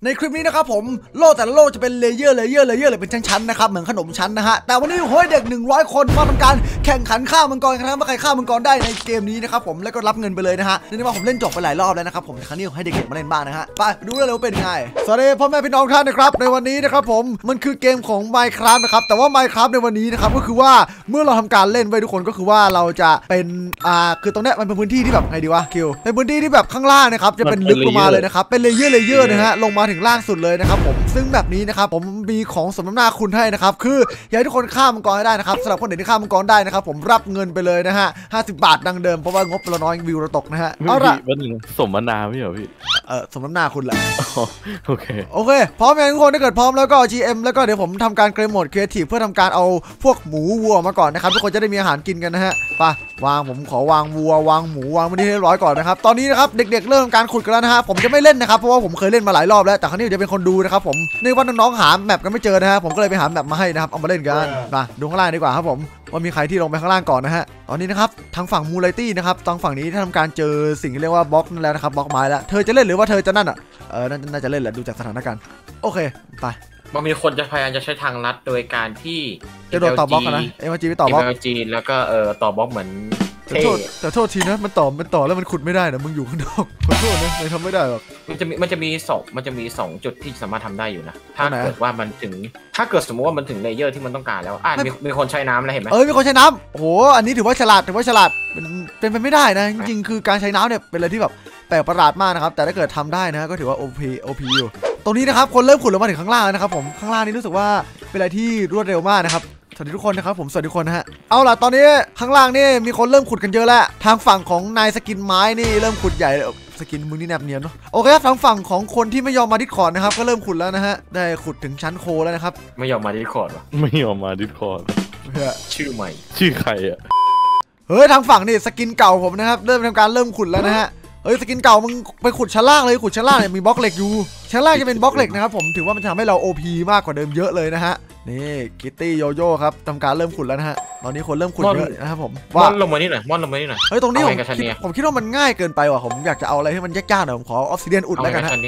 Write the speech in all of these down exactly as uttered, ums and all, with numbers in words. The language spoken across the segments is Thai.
ในคลิปนี้นะครับผมโล่แต่ละโล่จะเป็นเลเยอร์เลเยอร์เลเยอร์หรือเป็นชั้นๆนะครับเหมือนขนมชั้นนะฮะแต่วันนี้โหยเด็กหนึ่งร้อยคนมาทำการแข่งขันฆ่ามังกรกันนะครับว่าใครฆ่ามังกรได้ในเกมนี้นะครับผมแล้วก็รับเงินไปเลยนะฮะนี่ว่าผมเล่นจบไปหลายรอบแล้วนะครับผมครั้งนี้ให้เด็กๆมาเล่นบ้างนะฮะไปดูแล้วว่าเป็นไงสวัสดีพ่อแม่พี่น้องท่านนะครับในวันนี้นะครับผมมันคือเกมของ Minecraft นะครับแต่ว่า Minecraft ในวันนี้นะครับก็คือว่าเมื่อเราทำการเล่นไว้ทุกคนก็คือว่าเราจะเป็นอ่าคือตรงเนี้ยมันเป็นพื้นที่ที่แบบไงดีวะคิวเป็นพื้นที่ที่แบบข้างล่างนะครับจะเป็นลึกลงมาเลยนะครับเป็นเลเยอร์เลเยอร์นะฮะลงมาถึงล่างสุดเลยนะครับผมซึ่งแบบนี้นะครับผมมีของสมน้ำหน้าคุณให้นะครับคืออยากให้ทุกคนฆ่ามังกรให้ได้นะครับสำหรับคนไหนที่ฆ่ามังกรได้นะครับผมรับเงินไปเลยนะฮะห้าสิบบาทดังเดิมเพราะว่างบเราน้อยวิวเราตกนะฮะเอาละสมน้ำหน้าพี่เหรอพี่เออสมน้ำหน้าคุณแหละโอเคโอเคพร้อมยังทุกคนถ้าเกิดพร้อมแล้วก็ จี เอ็ม แล้วก็เดี๋ยวผมทำการเกรมโหมดครีเอทีฟเพื่อทำการเอาพวกหมูวัวมาก่อนนะครับทุกคนจะได้มีอาหารกินกันนะฮะไปวางผมขอวางวัววางหมูวางมันให้เรียบร้อยก่อนนะครับตอนนี้นะครับเด็กๆเริ่มการขุดกันแล้วนะฮะผมจะไม่เล่นนะครับเพราะว่าผมเคยเล่นมาหลายรอบแล้วแต่ครั้งนี้จะเป็นคนดูนะครับผมในวันน้องๆหาแมปกันไม่เจอนะฮะผมก็เลยไปหาแมปมาให้นะครับเอามาเล่นกันมาดูข้างล่างดีกว่าครับผมว่ามีใครที่ลงไปข้างล่างก่อนนะฮะตอนนี้นะครับทางฝั่งมูไรตี้นะครับทางฝั่งนี้ถ้าทำการเจอสิ่งที่เรียกว่าบล็อกนั่นแล้วนะครับบล็อกไม้แล้วเธอจะเล่นหรือว่าเธอจะนั่นอ่ะเออน่าจะเล่นแหละดูจากสถานการณ์โอเคไปมันมีคนจะพยายามจะใช้ทางลัดโดยการที่จะโดนต่อบล็อกนะเอ็มจีไปต่อบล็อกเอ็มจีแล้วก็เออต่อบล็อกเหมือนแต่โทษแต่โทษทีนะมันต่อมันต่อแล้วมันขุดไม่ได้นะมึงอยู่ข้างนอกขอโทษนะมันทำไม่ได้หรอกมันจะมีมันจะมีสองมันจะมีสองจุดที่สามารถทำได้อยู่นะถ้าเกิดว่ามันถึงถ้าเกิดสมมติว่ามันถึงเลเยอร์ที่มันต้องการแล้วอ่ะมีมีคนใช้น้ำแล้วเห็นไหมเออมีคนใช้น้ำโอ้โหอันนี้ถือว่าฉลาดถือว่าฉลาดเป็นไปไม่ได้นะจริงๆคือการใช้น้ำเนี่ยเป็นอะไรที่แบบแปลกประหลาดมากนะครับแต่ถ้าเกิดทำได้นะก็ถือว่า โอ พี โอ พี อยู่ตรงนี้นะครับคนเริ่มขุดลงมาถึงข้างล่างนะครับผมข้างล่างนี้รู้สึกว่าเป็นอะไรที่รวดเร็วมากนะครับสวัสดีทุกคนนะครับผมสวัสดีทุกคนนะฮะเอาล่ะตอนนี้ข้างล่างนี่มีคนเริ่มขุดกันเยอะแล้วทางฝั่งของนายสกินไม้นี่เริ่มขุดใหญ่สกินมึงนี่แนบเนียนเนาะโอเคครับทางฝั่งของคนที่ไม่ยอมมาดิสคอร์ดนะครับก็เริ่มขุดแล้วนะฮะได้ขุดถึงชั้นโคแล้วนะครับไม่ยอมมาดิสคอร์ดวะไม่ยอมมาดิสคอร์ดชื่อใหม่ชื่อใครอะเฮ้ยทางฝั่งนี่สกินเก่าผมนะครับเริ่มทำการเริ่มขุดแล้วนะฮะเฮ้ยสกินเก่ามึงไปขุดชั้นล่างเลยขุดชั้นล่างเนี่ยมีบล็อกเหล็กอยู่ชั้นล่างจะเป็นบล็อกเหล็กนะครับผมถือว่ามันทำให้เรา โอ พี มากกว่าเดิมเยอะเลยนะฮะนี่คิตตี้โยโย่ครับทำการเริ่มขุดแล้วนะฮะตอนนี้คนเริ่มขุดเยอะนะครับผมม่อนลงมานี่หน่อยม่อนลงมานี่หน่อยเฮ้ยตรงนี้ผมผมคิดว่ามันง่ายเกินไปว่ะผมอยากจะเอาอะไรให้มันยากๆหน่อยผมขอออฟซิเดียนอุดแล้วกันฮะโ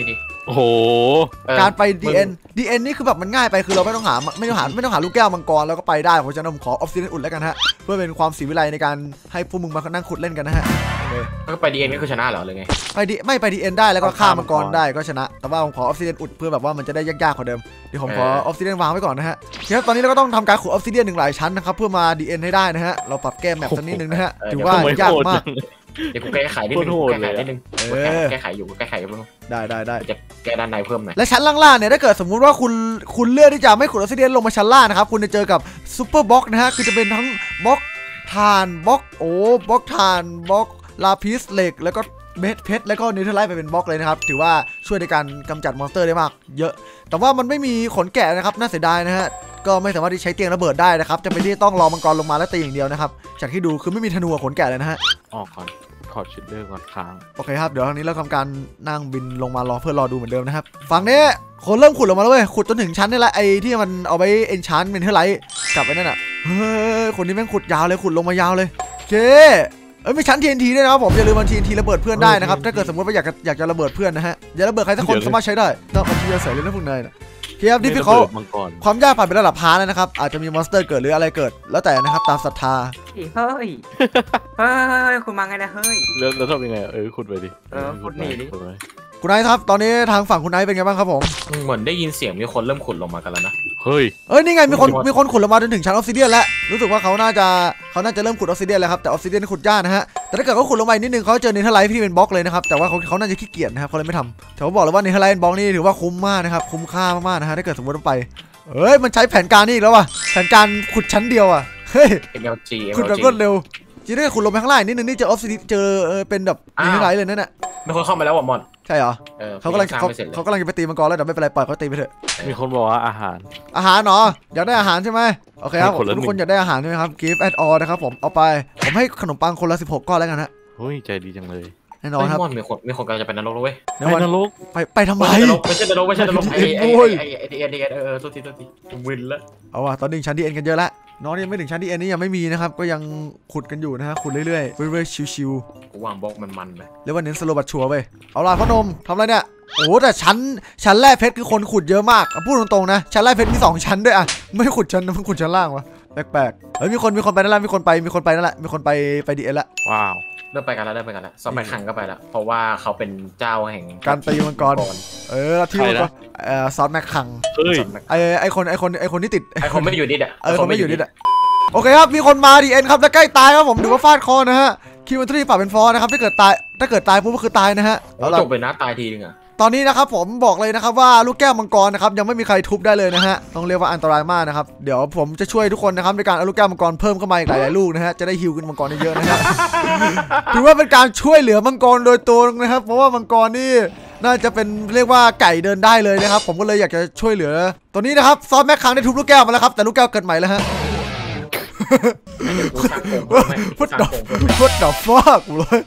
อ้โหการไป ดี เอ็น ดี เอ็น นี่คือแบบมันง่ายไปคือเราไม่ต้องหาไม่ต้องหาไม่ต้องหาลูกแก้วมังกรแล้วก็ไปได้ผมจะนำขอออฟซิเดียนอุดแล้วกันฮะเพื่อเป็นความศิวิไลในการให้พวกมึงมานั่งขุดเล่นกันนะฮะก็ไป ดี เอ็น ก็คือชนะเหรอเลยไงไปดีไม่ไป ดี เอ็น ได้แล้วก็ฆ่ามังกรได้ก็ชนะแต่ว่าผมขอออฟซิเดียนอุดเพื่อแบบว่ามันจะได้ยากๆกว่าเดิมเดี๋ยวผมขอออฟซิเดียนวางไว้ก่อนนะฮะเนี่ยตอนนี้เราก็ต้องทำการขุดออฟซิเดียนหนึ่งหลายชั้นนะครับเพื่อมา ดี เอ็น ให้ได้นะฮะเราปรับแก้แมปสักนิดนึงนะฮะถือว่ายากมากเดี๋ยวกูแก้ไขนิดนึงแก้ไขนิดนึงแก้ไขอยู่แก้ไขอยู่ได้ได้ได้จะแก้ด้านในเพิ่มหน่อยและชั้นล่างๆเนี่ยถ้าเกิดสมมุติว่าคุณคุณเลือกที่จะไม่ขุดออฟซิเดียนลงมาชั้นล่างนะครับคุณจะเจอกับซูเปอร์บล็อกนะฮะคือจะเป็นทั้งบล็อกทานบล็อกโอ้บล็อกทานบล็อกลาพิสเหล็กแล้วก็เม็ดเพชรแล้วก็เนเธอร์ไลท์ไปเป็นบล็อกเลยนะครับถือว่าช่วยในการกำจัดมอนสเตอร์ได้มากเยอะแต่ว่ามันไม่มีขนแกะนะครับน่าเสียดายนะฮะก็ไม่สามารถที่ใช้เตียงระเบิดได้นะครับจะเป็นที่ต้องรอมังกรลงมาแล้วตีอย่างเดียวนะครับจากที่ดูคือไม่มีธนูขนแกะเลยนะฮะอ๋อขอขอชิดเรื่องก่อนค้างโอเคครับเดี๋ยวทางนี้เราทำการนั่งบินลงมารอเพื่อรอดูเหมือนเดิมนะครับฝั่งนี้คนเริ่มขุดลงมาแล้วเว้ยขุดจนถึงชั้นนี่แหละไอ้ที่มันเอาไปเอนชานเมนเทอร์ไลท์กลับไปนั่นอ่ะเฮ้ยคนนี้แม่งขุดยาวเลยขุดลงมายาวเลยเจ๊เอ้ยมีชั้น ที เอ็น ที ด้วยนะครับผมอย่าลืมมัน ที เอ็น ที ระเบิดเพื่อนได้นะครับถ้าเกิดสมมติว่าอยากจะอยากจะระเบิดเพื่อนนะฮะอย่าระเบิดใครสักคนสามารถใช้ได้ต้องเอาที่จะใส่เล่นนะพวกนายนะเทียบที่พี่เขาความยากผ่านไประดับพาร์ทแล้วนะครับอาจจะมีมอนสเตอร์เกิดหรืออะไรเกิดแล้วแต่นะครับตามศรัทธาเฮ้ยเฮ้ยคุณมาไงนะเฮ้ยแล้วแล้วทำยังไงเออขุดไปดิเออขุดหนีดิคุณนายครับตอนนี้ทางฝั่งคุณนายเป็นไงบ้างครับผมเหมือนได้ยินเสียงมีคนเริ่มขุดลงมากันแล้วนะเฮ้ยเอ้ยนี่ไงมีคนมีคนขุดลงมาจนถึงชั้นออฟซิเดียนแล้วรู้สึกว่าเขาน่าจะเขาน่าจะเริ่มขุดออฟซิเดียนแล้วครับแต่ออฟซิเดียนขุดยากนะฮะแต่ถ้าเกิดเขาขุดลงไปนิดนึงเขาเจอเนเธอร์ไลท์ที่เป็นบล็อกเลยนะครับแต่ว่าเขาเขาน่าจะขี้เกียจนะครับเขาเลยไม่ทำแต่ผมบอกเลยว่าเนเธอร์ไลท์บล็อกนี่ถือว่าคุ้มมากนะครับคุ้มค่ามากๆนะฮะถ้าเกิดสมมติว่าไปเอ้ยมันใช้แผนการนี่อีกแล้วว่ะแผนการขุดชั้นเดียวอ่ะเฮ้ยขุดแบบรวดเร็วจริงๆขุดลงไปข้างล่างนิดนึงนี่เจอออฟซิเดียนเจอเป็นแบบเนเธอร์ไลท์เลยนั่นน่ะมีคนเข้ามาแล้วว่ะมอนใช่เหรอเขากำลังเขากำลังจะไปตีมังกรแล้วเดี๋ยวไม่เป็นไรปล่อยเขาตีไปเถอะมีคนบอกว่าอาหารอาหารเนาะอยากได้อาหารใช่ไหมโอเคครับทุกคนอยากได้อาหารใช่ไหมครับ give at all นะครับผมเอาไปผมให้ขนมปังคนละสิบหกก้อนแล้วกันฮะเฮ้ยใจดีจังเลยแน่นอนครับมีคนมีคนกำลังจะไปนรกแล้วเว้ยไปนรกไปไปทำไมไม่ใช่นรกไม่ใช่นรกไอ้ไอ้ไอ้ดีเอ็นดีเอ็นเออตัวทีตัวทีวินละเอาว่ะตอนนี้ชั้นดีเอ็นกันเยอะละน้องนี่ไม่ถึงชั้นดีเอ็นนี่ยังไม่มีนะครับก็ยังขุดกันอยู่นะฮะขุดเรื่อยๆเรื่อยๆชิวๆกูวางบล็อกมันๆเลยแล้ววันนี้สโลบัตชัวร์ไปเอาล่ะพ่อนมทำอะไรเนี่ย โอ้แต่ชั้นชั้นแร่เพชรคือคนขุดเยอะมากพูดตรงๆนะชั้นแร่เพชรมีสองชั้นด้วยอะไม่ขุดชั้นมันขุดชั้นล่างวะแปลกๆเฮ้ยมีคนมีคนไปนั่นละมีคนไปมีคนไปนั่นละมีคนไปไปดีเอละว้าวเริ่มไปกันแล้วเริ่มไปกันแล้วสมัยขังก็ไปแล้วเพราะว่าเขาเป็นเจ้าแห่งการตีมังกรเออแล้วที่ก็เออซอสแม็กขังไอไอคนไอคนไอคนที่ติดไอคนไม่อยู่นิดอะไอคนไม่อยู่นิดอะโอเคครับมีคนมาดีเอ็นครับและใกล้ตายครับผมดูว่าฟาดคอนะฮะคิวอันตรีปรับเป็นฟอร์นะครับถ้าเกิดตายถ้าเกิดตายปุ๊บก็คือตายนะฮะจบไปนะตายทีนึงอะตอนนี้นะครับผมบอกเลยนะครับว่าลูกแก้วมังกรนะครับยังไม่มีใครทุบได้เลยนะฮะต้องเรียกว่าอันตรายมากนะครับเดี๋ยวผมจะช่วยทุกคนนะครับในการเอาลูกแก้วมังกรเพิ่มเข้ามาอีกหลายๆลูกนะฮะจะได้ฮิวกันมังกรเยอะนะฮะถือว่าเป็นการช่วยเหลือมังกรโดยตรงนะครับเพราะว่ามังกรนี่น่าจะเป็นเรียกว่าไก่เดินได้เลยนะครับผมก็เลยอยากจะช่วยเหลือตอนนี้นะครับซอสแม็กคังได้ทุบลูกแก้วมาแล้วครับแต่ลูกแก้วเกิดใหม่แล้วฮะพุทธดอกพุทธดอกฟอกเลย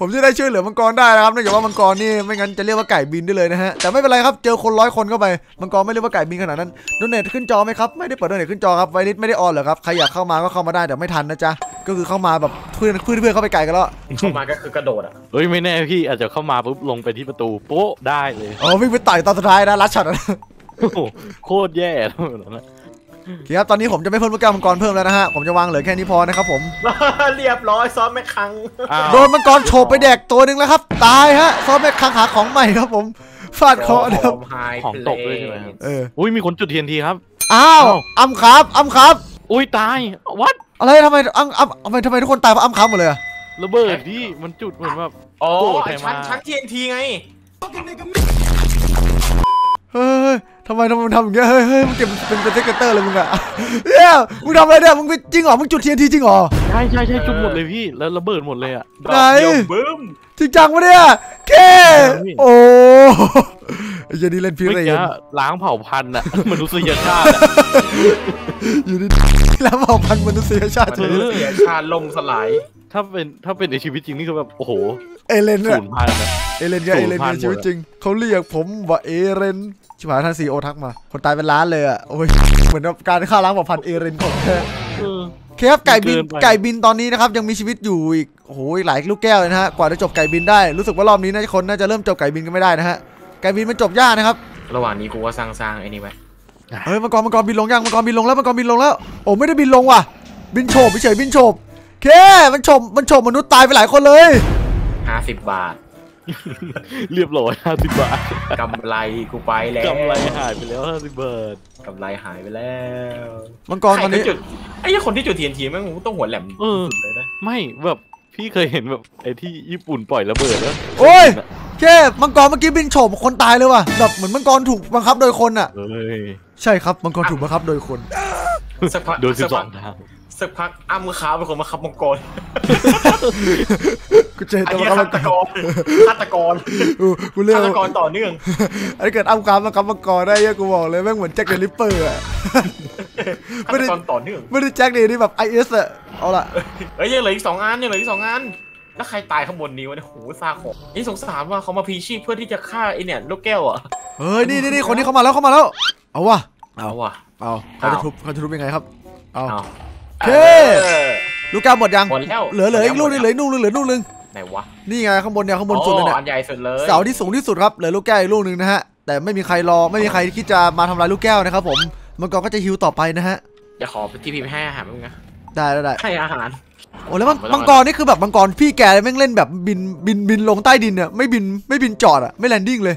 ผมจะได้ช่วยเหลือมังกรได้นะครับเนื่องจากว่ามังกรนี่ไม่งั้นจะเรียกว่าไก่บินได้เลยนะฮะแต่ไม่เป็นไรครับเจอคนร้อยคนเข้าไปมังกรไม่เรียกว่าไก่บินขนาดนั้นโดเนทขึ้นจอไหมครับไม่ได้เปิดโดเนทขึ้นจอครับไวริสไม่ได้ออนเหรอครับใครอยากเข้ามาก็เข้ามาได้แต่ไม่ทันนะจ๊ะก็คือเข้ามาแบบเพื่อนเพื่อนเพื่อนเข้าไปไก่กันแล้วเข้ามาก็คือกระโดดอ่ะเฮ้ยไม่แน่พี่อาจจะเข้ามาปุ๊บลงไปที่ประตูโป๊ะได้เลยอ๋อวิ่งไปต่อยตอนสุดท้ายนะลัดช็อตนะโคตรแย่นะครับตอนนี้ผมจะไม่เพิ่มลูกแก้วมังกรเพิ่มแล้วนะฮะผมจะวางเหลือแค่นี้พอนะครับผมเรียบร้อยซ้อมแม็กคังโดนมังกรโฉบไปแดกตัวหนึ่งแล้วครับตายฮะซ้อมแม็กคังหาของใหม่ครับผมฟาดเคาะนะครับของตกเลยใช่ไหมเอออุ้ยมีคนจุดเทียนทีครับอ้าวอ้ำครับอ้ำครับอุ้ยตายวัดอะไรทำไมอ้ำอ้ำทำไมทำไมทุกคนตายเพราะอ้ำครับหมดเลยระเบิดที่มันจุดเหมือนแบบโอ้ชั้นชั้นเทียนทีไงเฮ้ยทำไมทำมันทำอย่างเงี้ยเฮ้ยเฮ้ยมึงเก็บเป็นเป็นเซ็กเตอร์เลยมึงอะเนี่ยมึงทำอะไรเนี่ยมึงจริงเหรอมึงจุดเทียนทีจริงเหรอใช่ใช่ใช่จุดหมดเลยพี่แล้วระเบิดหมดเลยอะไหนจริงจังวะเนี่ยแค่โอ้ยยันนี่เล่นพิเรนล้างเผ่าพันธุ์อะมนุษยชาติอยู่นี่ล้างเผ่าพันธุ์มนุษยชาติมนุษยชาติล่มสลายถ้าเป็นถ้าเป็นในชีวิตจริงนี่คือแบบโอ้โหเอเลนศูนย์พันนะเอเลนก็เอเลนในชีวิตจริงเขาเรียกผมว่าเอเลนชิบหายท่านซีโอทักมาคนตายเป็นล้านเลยอ่ะโอ้ยเหมือนการฆ่าล้างเผ่าพันธุ์เอเรนของแท้เคฟไก่บินไก่บินตอนนี้นะครับยังมีชีวิตอยู่อีกโอ้โหหลายลูกแก้วเลยนะฮะกว่าจะจบไก่บินได้รู้สึกว่ารอบนี้น่าจะคนน่าจะเริ่มจบไก่บินกันไม่ได้นะฮะไก่บินมันจบยากนะครับระหว่างนี้กูว่าสร้างๆไอ้นี่ไว้เฮ้ยมังกรมังกรบินลงยังมังกรบินลงแล้วมังกรบินลงแล้วโอ้ไม่ได้บินลงว่ะบินโฉบเฉยบินโฉบเคมันโฉบมันโฉบมนุษย์ตายไปหลายคนเลยห้าสิบบาทเรียบร้อยห้าสิบบาทกำไรกูไปแล้วกำไรหายไปแล้วห้าสิบบาทกำไรหายไปแล้วมังกรตอนนี้ไอ้คนที่จุดเทียนทีแม่งต้องหัวแหลมสุดเลยนะไม่แบบพี่เคยเห็นแบบไอ้ที่ญี่ปุ่นปล่อยระเบิดแล้วโอ้ยแค่มังกรเมื่อกี้บินโฉบคนตายเลยว่ะแบบเหมือนมังกรถูกบังคับโดยคนอ่ะใช่ครับมังกรถูกบังคับโดยคนสักพักโดนสิบสองทางสักพักอ้ำมือขาวเป็นคนมาขับมังกรกูเจอตัวฆาตกรฆาตกรกูเลือกฆาตกรต่อเนื่องอันนี้เกิดอ้ำขาวมาขับมังกรได้ยังกูบอกเลยแม่งเหมือนแจ็คเดลิปเปอร์อะไม่ได้ต่อเนื่องไม่ได้แจ็คเลยนี่แบบไอเอสอะเอาละเฮ้ยยังเหลืออีกสองอันยังเหลืออีกสองอันแล้วใครตายข้างบนนี้วะเนี่ยโหซาของนี่สงสารว่าเขามาพีชีพเพื่อที่จะฆ่าไอเนี่ยลูกแก้วอะเฮ้ยนี่นี่คนนี้เขามาแล้วเขามาแล้วเอาวะเอาวะเอาเขาจะทุบเขาจะทุบยังไงครับเอาโอเคลูกแก้วหมดยังเหลือเหลืออีกลูกนึงเหลืออีกลูกนึงเหลือลูกนึงไหนวะนี่ไงข้างบนเนี่ยข้างบนสุดเลยเนี่ยอันใหญ่สุดเลยเสาที่สูงที่สุดครับเหลือลูกแก้วอีกลูกนึงนะฮะแต่ไม่มีใครรอไม่มีใครคิดจะมาทำลายลูกแก้วนะครับผมมังกรก็จะฮิวต่อไปนะฮะอย่าขอที่พี่ให้อาหารมึงนะได้ได้ให้อาหารโอ้แล้วมังกรนี่คือแบบมังกรพี่แกแม่งเล่นแบบบินบินบินลงใต้ดินเนี่ยไม่บินไม่บินจอดอ่ะไม่แลนดิ้งเลย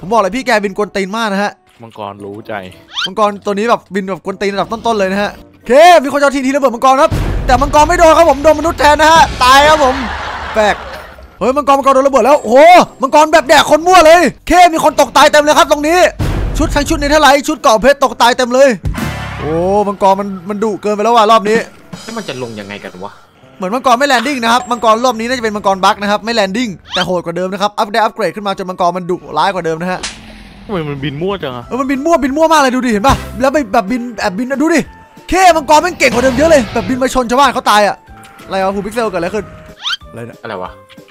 ผมบอกเลยพี่แกบินกวนตีนมากนะฮะมังกรรู้ใจมังกรตัวนี้แบบบินแบบกวนตีนระดับต้นๆเลยนะฮะเคมีคนเจ้าทีทีระเบิดมังกรครับแต่มังกรไม่โดนครับผมโดนมนุษย์แทนนะฮะตายครับผมแปลกเฮ้ยมังกรมังกรโดนระเบิดแล้วโอ้โหมังกรแบบแดกคนมั่วเลยเคมีคนตกตายเต็มเลยครับตรงนี้ชุดทั้งชุดในเทไลชุดเกาะเพชรตกตายเต็มเลยโอ้มังกรมันมันดุเกินไปแล้วว่ะรอบนี้แล้วมันจะลงยังไงกันวะเหมือนมังกรไม่แลนดิ้งนะครับมังกรรอบนี้น่าจะเป็นมังกรบั๊กนะครับไม่แลนดิ้งแต่โหดกว่าเดิมนะครับอัพได้อัพเกรดขึ้นมาจนมังกรมันดุร้ายกว่าเดิมนะฮะทำไมมันบินมั่วจังอะมันบินมั่วบินมั่วมากเลยดูดิเห็นป่ะแล้วแบบบินแอบบินดูดิเคมังกรมันเก่งกว่าเดิมเยอะเลยแบบบินมาชนชาวบ้านเขาตายอะอะไรวะฮูพิกเซลเกิดอะไรขึ้นอะไรนะอะไรวะ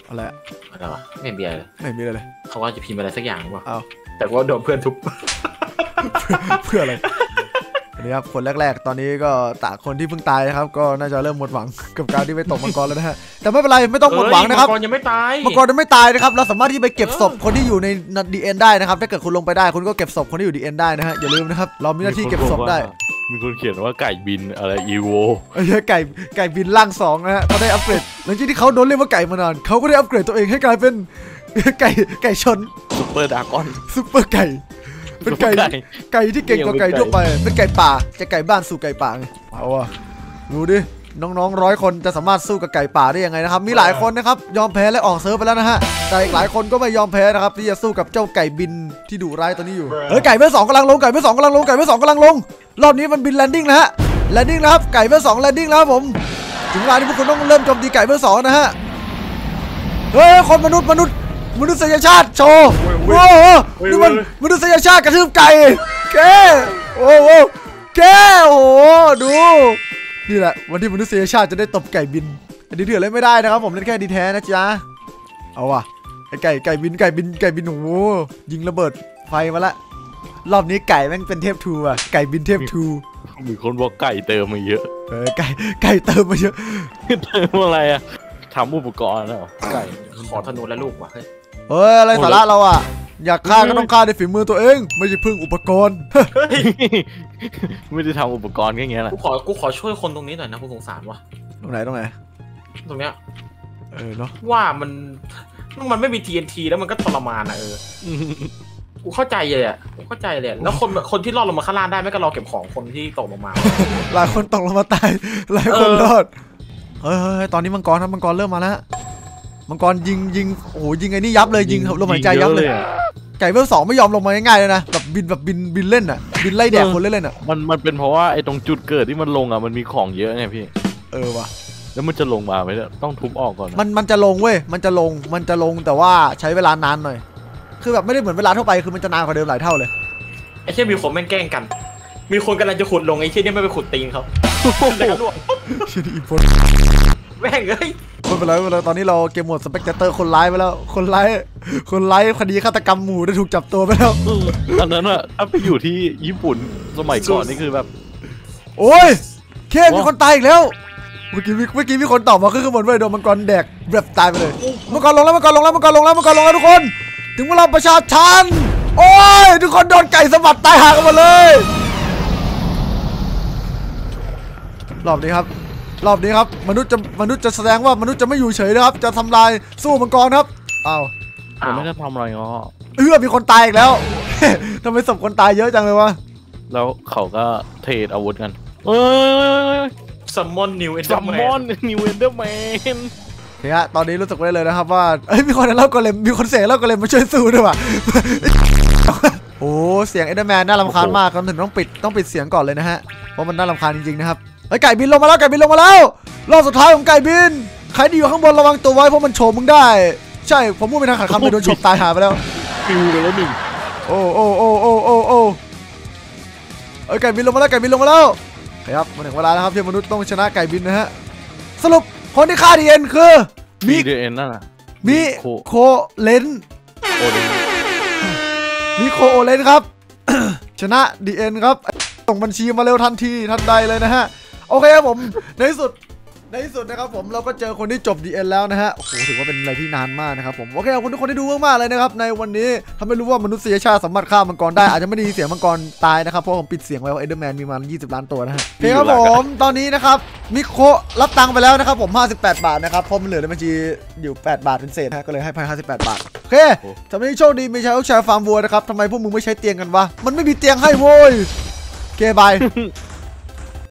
อะไรอะอะไรวะไม่มีอะไรเลยไม่มีอะไรเลยเขาว่าจะพิมพ์อะไรสักอย่างวะแต่ว่าโดนเพื่อนทุบเพื่ออะไร นี่ครับคนแรกๆตอนนี้ก็ตาคนที่เพิ่งตายครับก็น่าจะเริ่มหมดหวังกับการที่ไปตกมังกรแล้วนะฮะแต่ไม่เป็นไรไม่ต้องหมดหวังนะครับมังกรยังไม่ตายมังกรยังไม่ตายนะครับเราสามารถที่ไปเก็บศพคนที่อยู่ในดีเอ็นได้นะครับถ้าเกิดคุณลงไปได้คุณก็เก็บศพคนที่อยู่ดีเอ็นได้นะฮะอย่าลืมนะครับเรามีหน้าที่เก็บศพได้มีคนเขียนว่าไก่บินอะไรอีโวไก่ไก่บินล่างสองนะฮะเขาได้อัปเกรดหลังจากที่เขาโดนเรียกว่าไก่มานานเขาก็ได้อัปเกรดตัวเองให้กลายเป็นไก่ไก่ชนซุปเปอร์ดากอนซุปเปอร์ไก่เป็นไก่ไก่ที่เก่งกว่าไก่ทั่วไปเป็นไก่ป่าจะไก่บ้านสู่ไก่ป่าไงเอาอะดูดิน้องๆร้อยคนจะสามารถสู้กับไก่ป่าได้ยังไงนะครับมีหลายคนนะครับยอมแพ้และออกเซิร์ฟไปแล้วนะฮะแต่อีกหลายคนก็ไม่ยอมแพ้นะครับที่จะสู้กับเจ้าไก่บินที่ดุร้ายตัวนี้อยู่เฮ้ยไก่เบอร์สองกำลังลงไก่เบอร์สองกำลังลงไก่เบอร์สองกำลังลงรอบนี้มันบินแลนดิ้งนะฮะแลนดิ้งนะครับไก่เบอร์สองแลนดิ้งนะครับผมถึงเวลาที่พวกคุณต้องเริ่มโจมตีไก่เบอร์สองนะฮะเฮ้ยคนมนุษย์มนุษย์มนุษยชาติโชว์โอ้โหนี่มันมนุษยชาติกระทืบไก่แกโอ้โหแกโอ้ดูนี่แหละวันที่มนุษยชาติจะได้ตบไก่บินอันนี้เถื่อนเลยไม่ได้นะครับผมเล่นแค่ดีแท้นะจ๊ะเอาว่ะไอไก่ไก่บินไก่บินไก่บินโอ้โหยิงระเบิดไฟมาละรอบนี้ไก่แม่งเป็นเทพทูอ่ะไก่บินเทพทูมีคนบอกไก่เติมมาเยอะเออไก่ไก่เติมมาเยอะเติมอะไรอ่ะทำอุปกรณ์เหรอไก่ขอธนูและลูกว่ะเฮ้ยเฮ้ยอะไรสาระเราอ่ะอยากฆ่าก็ต้องฆ่าด้วยฝีมือตัวเองไม่ใช่พึ่งอุปกรณ์ไม่ได้ทำอุปกรณ์แค่เงี้ยแหละกูขอกูขอช่วยคนตรงนี้หน่อยนะกูสงสารว่ะตรงไหนตรงไหนตรงเนี้ยเออเนาะว่ามันมันไม่มี ที เอ็น ที แล้วมันก็ทรมานอ่ะเออกูเข้าใจเลยอ่ะกูเข้าใจเลยแล้วคนคนที่รอดลงมาข้างล่างได้ไม่ก็รอเก็บของคนที่ตกลงมาหลายคนตกลงมาตายหลายคนรอดเฮ้ยตอนนี้มังกรครับมังกรเริ่มมาแล้วมังกรยิงยิงโอ้โหยิงไอ้นี่ยับเลยยิงลมหายใจยับเลยไก่เบอร์สองไม่ยอมลงมาง่ายๆเลยนะแบบบินแบบบินบินเล่นอ่ะบินไล่แดกคนเล่นเล่นอ่ะมันมันเป็นเพราะว่าไอ้ตรงจุดเกิดที่มันลงอ่ะมันมีของเยอะไงพี่เออวะแล้วมันจะลงมาไหมเนี่ยต้องทุบออกก่อนมันมันจะลงเว้ยมันจะลงมันจะลงแต่ว่าใช้เวลานานหน่อยคือแบบไม่ได้เหมือนเวลาทั่วไปคือมันจะนานกว่าเดิมหลายเท่าเลยไอ้เช่นมีคนแม่งแกล้งกันมีคนกำลังจะขุดลงไอ้เช่นนี่ไม่ไปขุดตีนเขาแม่งเลยไม่เป็นไรไม่เป็นไรตอนนี้เราเกมหมดสเปกเตอร์คนร้ายไปแล้วคนร้ายคนร้ายคดีฆาตกรรมหมู่ได้ถูกจับตัวไปแล้วตอนนั้นอะถ้าไปอยู่ที่ญี่ปุ่นสมัยก่อนนี่คือแบบโอ้ยเคสมีคนตายอีกแล้วเมื่อกี้เมื่อกี้มีคนตอบมาขึ้นข้างบนไว้โดนมังกรแดกแบบตายไปเลยมังกรลงแล้วมังกรลงแล้วมังกรลงแล้วมังกรลงแล้วทุกคนถึงเวลาประชาชนโอ้ยทุกคนโดนไก่สะบัดตายห่ากันหมดเลยรอบนี้ครับรอบนี้ครับมนุษย์จะมนุษย์จะแสดงว่ามนุษย์จะไม่อยู่เฉยนะครับจะทำลายสู้มังกรครับอ้าวผมไม่ได้ทำอะไรง้อเอื้อมีคนตายอีกแล้วทำไมศพคนตายเยอะจังเลยวะแล้วเขาก็เทรดอาวุธกันเอ้ยซัมมอนนิวเอนเดอร์แมนซัมมอนนิวเอนเดอร์แมนเฮ้ยตอนนี้รู้สึกได้เลยนะครับว่าเอ้ยมีคนเล่ากระเลมมีคนเสกเล่ากระเลมมาช่วยสู้ด้วยว่ะโอ้เสียงเอนเดอร์แมนน่ารำคาญมากครับถึงต้องปิดต้องปิดเสียงก่อนเลยนะฮะเพราะมันน่ารำคาญจริงๆนะครับไก่บินลงมาแล้วไก่บินลงมาแล้วรอบสุดท้ายของไก่บินใครที่อยู่ข้างบนระวังตัวไว้เพราะมันโฉบมึงได้ใช่ผมพูดไปทางขาดคำไปโดนโฉบตายหาไปแล้วฟิวไปแล้วหนึ่งโอ้โอ้โอ้โอ้โอ้โอ้ไอ้ไก่บินลงมาแล้วไก่บินลงมาแล้วครับมาถึงเวลาแล้วครับที่มนุษย์ต้องชนะไก่บินนะฮะสรุปคนที่ฆ่าดีเอ็นคือมิมิโคเลนมิโคเลนครับชนะดีเอ็นครับส่งบัญชีมาเร็วทันทีทันใดเลยนะฮะโอเคครับผมในที่สุดในที่สุดนะครับผมเราก็เจอคนที่จบดีเอ็นแล้วนะฮะโอ้โหถือว่าเป็นอะไรที่นานมากนะครับผมโอเคขอบคุณทุกคนที่ดูมากๆเลยนะครับในวันนี้ทำให้รู้ว่ามนุษยชาติสามารถฆ่ามังกรได้อาจจะไม่ได้ยินเสียงมังกรตายนะครับเพราะผมปิดเสียงไว้ว่าเอเดอร์แมนมีมายี่สิบล้านตัวนะฮะโอเคครับผมตอนนี้นะครับมิโคะรับตังค์ไปแล้วนะครับผมห้าสิบแปดบาทนะครับเพราะมันเหลือในบัญชีอยู่แปดบาทเป็นเศษฮะก็เลยให้ไปห้าสิบแปดบาทโอเคสำหรับที่โชคดีมีชายลูกชายฟาร์มวัวนะครับทำไมพวกมึงไม่ใช้เตียงกันวะมันไม่มีเตียงให้โว้ยเกย์บาย